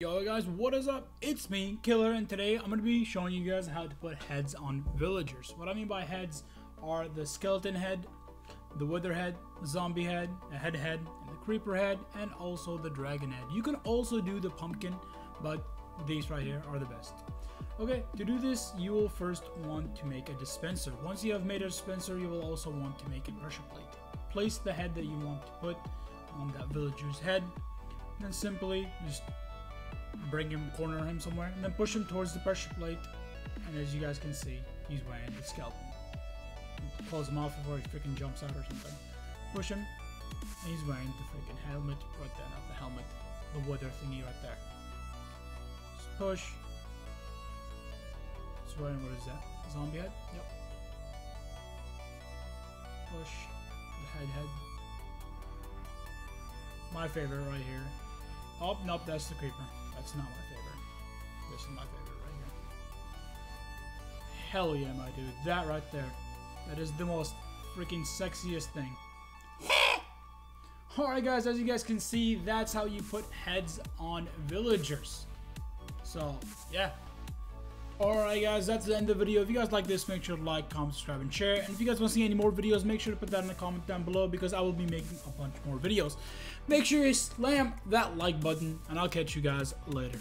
Yo guys, what is up? It's me, Killer, and today I'm going to be showing you guys how to put heads on villagers. What I mean by heads are the skeleton head, the wither head, the zombie head, the head, and the creeper head, and also the dragon head. You can also do the pumpkin, but these right here are the best. Okay, to do this, you will first want to make a dispenser. Once you have made a dispenser, you will also want to make a pressure plate. Place the head that you want to put on that villager's head, then simply just bring him, corner him somewhere, and then push him towards the pressure plate. And as you guys can see, he's wearing the skeleton. Close him off before he freaking jumps out or something. Push him, and he's wearing the freaking helmet right there. Not the helmet, the wither thingy right there. Just push. He's wearing, what is that? Zombie head? Yep. Push the head. My favorite right here. Oh, nope, that's the creeper. That's not my favorite. This is my favorite right here. Hell yeah, my dude. That right there. That is the most freaking sexiest thing. Alright guys, as you guys can see, that's how you put heads on villagers. So, yeah. Alright guys, that's the end of the video. If you guys like this, make sure to like, comment, subscribe, and share. And if you guys want to see any more videos, make sure to put that in the comment down below, because I will be making a bunch more videos. Make sure you slam that like button, and I'll catch you guys later.